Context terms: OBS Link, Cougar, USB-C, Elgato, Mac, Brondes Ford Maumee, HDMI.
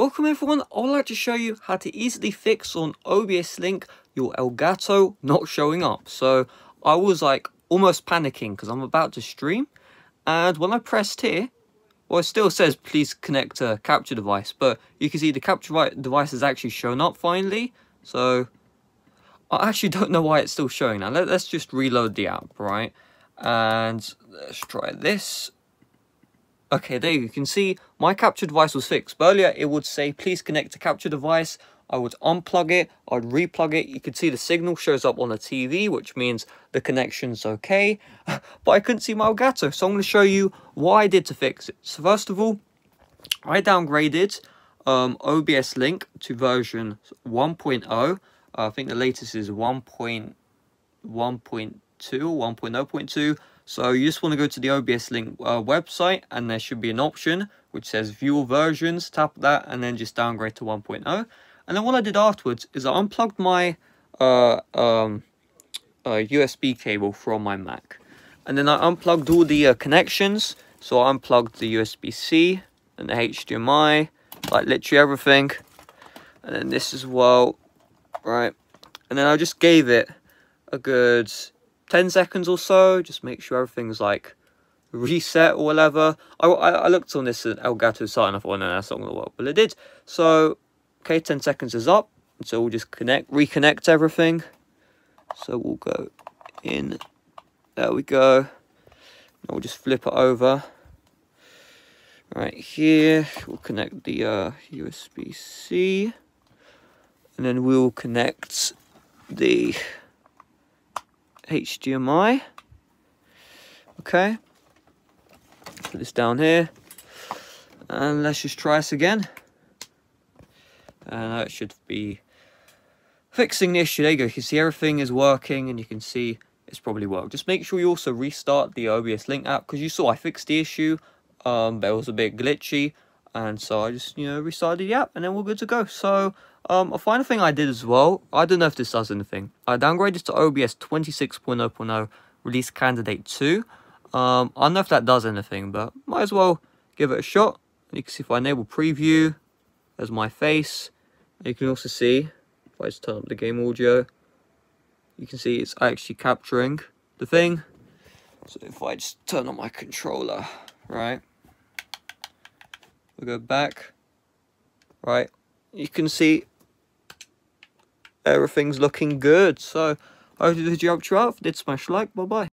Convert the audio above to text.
Welcome everyone, I would like to show you how to easily fix on OBS Link your Elgato not showing up. So I was like almost panicking because I'm about to stream, and when I pressed here, well, it still says please connect a capture device, but you can see the capture device has actually shown up finally. So I actually don't know why it's still showing now. Let's just reload the app, right? And let's try this. Okay, there you can see my capture device was fixed. But earlier it would say, please connect to capture device. I would unplug it, I'd replug it. You could see the signal shows up on the TV, which means the connection's okay. But I couldn't see my Elgato, so I'm gonna show you what I did to fix it. So first of all, I downgraded OBS Link to version 1.0. I think the latest is 1.1.2, 1.0.2. So you just want to go to the OBS Link website, and there should be an option which says view all versions, tap that, and then just downgrade to 1.0. And then what I did afterwards is I unplugged my USB cable from my Mac. And then I unplugged all the connections. So I unplugged the USB-C and the HDMI, like literally everything. And then this as well, right? And then I just gave it a good 10 seconds or so, just make sure everything's like reset or whatever. I looked on this Elgato site and I thought, oh, no, that's not gonna work, but it did. So, okay, 10 seconds is up. So we'll just reconnect everything. So we'll go in, there we go. And we'll just flip it over. Right here, we'll connect the USB-C, and then we'll connect the HDMI. Okay, put this down here, and let's just try this again, and that should be fixing the issue. There you go, you can see everything is working, and you can see it's probably worked. Just make sure you also restart the OBS Link app, because you saw I fixed the issue, but it was a bit glitchy, and so I just, you know, restarted the app, and then we're good to go. So a final thing I did as well, I don't know if this does anything, I downgraded to OBS 26.0.0 release candidate 2. I don't know if that does anything, but might as well give it a shot. And you can see if I enable preview, there's my face. And you can also see, if I just turn up the game audio, you can see it's actually capturing the thing. So if I just turn on my controller, right, we'll go back, right, you can see everything's looking good. So I hope this video helped you out. If you did, smash like. Bye bye.